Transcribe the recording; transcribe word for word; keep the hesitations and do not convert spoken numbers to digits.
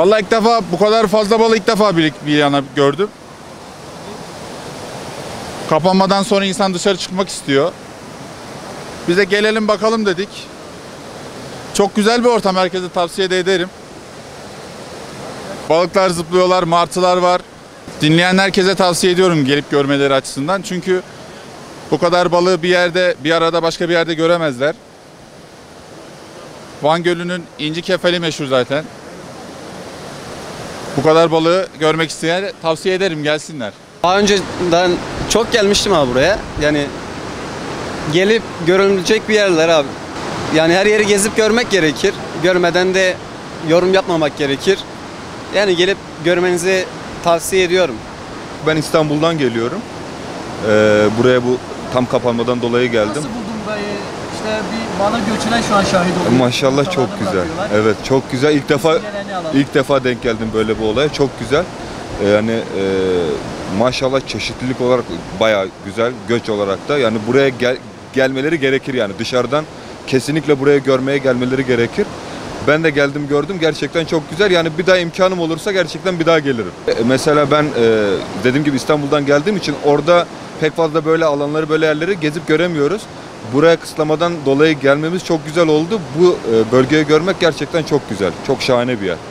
Vallahi ilk defa bu kadar fazla balık ilk defa bir, bir yana gördüm. Kapanmadan sonra insan dışarı çıkmak istiyor. Biz de gelelim bakalım dedik. Çok güzel bir ortam, herkese tavsiye de ederim. Balıklar zıplıyorlar, martılar var. Dinleyen herkese tavsiye ediyorum gelip görmeleri açısından. Çünkü bu kadar balığı bir yerde, bir arada başka bir yerde göremezler. Van Gölü'nün inci kefeli meşhur zaten. Bu kadar balığı görmek isteyen tavsiye ederim, gelsinler. Daha önceden çok gelmiştim abi buraya. Yani gelip görülecek bir yerler abi. Yani her yeri gezip görmek gerekir. Görmeden de yorum yapmamak gerekir. Yani gelip görmenizi tavsiye ediyorum. Ben İstanbul'dan geliyorum. Ee, buraya bu tam kapanmadan dolayı geldim. Nasıl buldun burayı? İşte bir bana göçüne şu an şahit oldum. Maşallah çok, çok güzel. Bakıyorlar. Evet çok güzel. İlk defa ilk defa denk geldim böyle bir olaya. Çok güzel. Ee, yani e, maşallah çeşitlilik olarak bayağı güzel. Göç olarak da yani buraya gel, gelmeleri gerekir yani. Dışarıdan kesinlikle buraya görmeye gelmeleri gerekir. Ben de geldim gördüm, gerçekten çok güzel. Yani bir daha imkanım olursa gerçekten bir daha gelirim. Mesela ben e, dediğim gibi İstanbul'dan geldiğim için orada pek fazla böyle alanları, böyle yerleri gezip göremiyoruz. Buraya kısıtlamadan dolayı gelmemiz çok güzel oldu. Bu e, bölgeyi görmek gerçekten çok güzel. Çok şahane bir yer.